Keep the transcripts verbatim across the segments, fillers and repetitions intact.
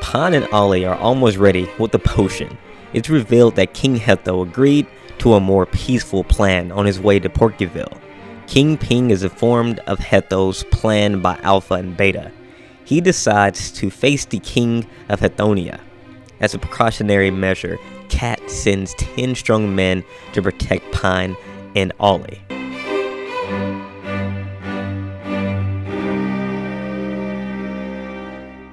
Pine and Ollie are almost ready with the potion. It's revealed that King Hetho agreed to a more peaceful plan on his way to Porkyville. King Ping is informed of Hetho's plan by Alpha and Beta. He decides to face the King of Hethonia. As a precautionary measure, Kat sends ten strong men to protect Pine and Ollie.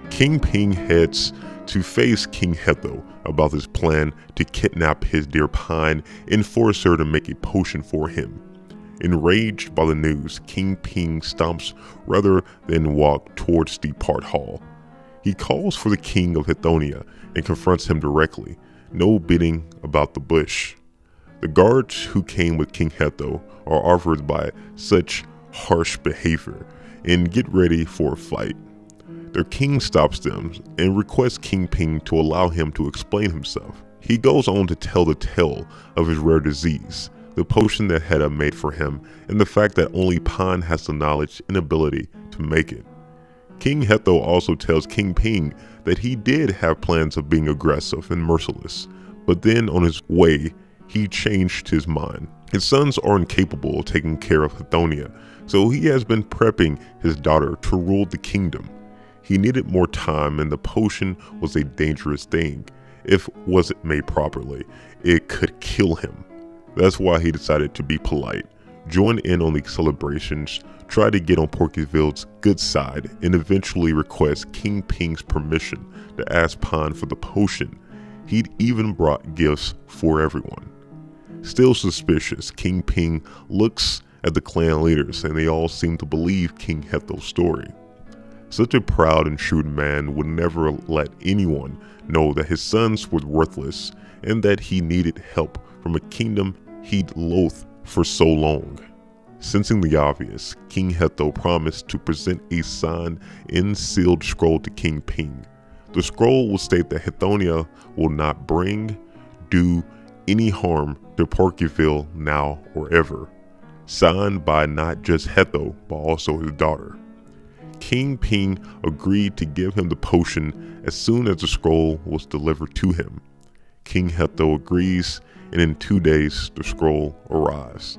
King Ping heads to face King Hetho about his plan to kidnap his dear Pine and force her to make a potion for him. Enraged by the news, King Ping stomps rather than walk towards the part hall. He calls for the King of Hethonia and confronts him directly, no bidding about the bush. The guards who came with King Hetho are offended by such harsh behavior and get ready for a fight. Their king stops them and requests King Ping to allow him to explain himself. He goes on to tell the tale of his rare disease, the potion that Heda made for him, and the fact that only Pine has the knowledge and ability to make it. King Hetho also tells King Ping that he did have plans of being aggressive and merciless, but then on his way, he changed his mind. His sons are incapable of taking care of Hethonia, so he has been prepping his daughter to rule the kingdom. He needed more time, and the potion was a dangerous thing. If wasn't made properly, it could kill him. That's why he decided to be polite, join in on the celebrations, try to get on Porkyville's good side, and eventually request King Ping's permission to ask Pine for the potion. He'd even brought gifts for everyone. Still suspicious, King Ping looks at the clan leaders, and they all seem to believe King Hetho's story. Such a proud and shrewd man would never let anyone know that his sons were worthless and that he needed help from a kingdom he'd loathed for so long. Sensing the obvious, King Hetho promised to present a signed and sealed scroll to King Ping. The scroll will state that Hethonia will not bring, do any harm to Porkyville now or ever. Signed by not just Hetho, but also his daughter. King Ping agreed to give him the potion as soon as the scroll was delivered to him. King Hetho agrees, and in two days the scroll arrives.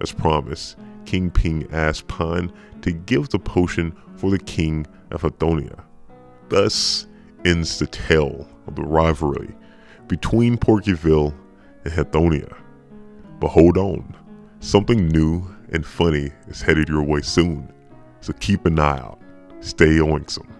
As promised, King Ping asks Pine to give the potion for the King of Hethonia. Thus ends the tale of the rivalry between Porkyville and Hethonia. But hold on, something new and funny is headed your way soon. So keep an eye out. Stay on some.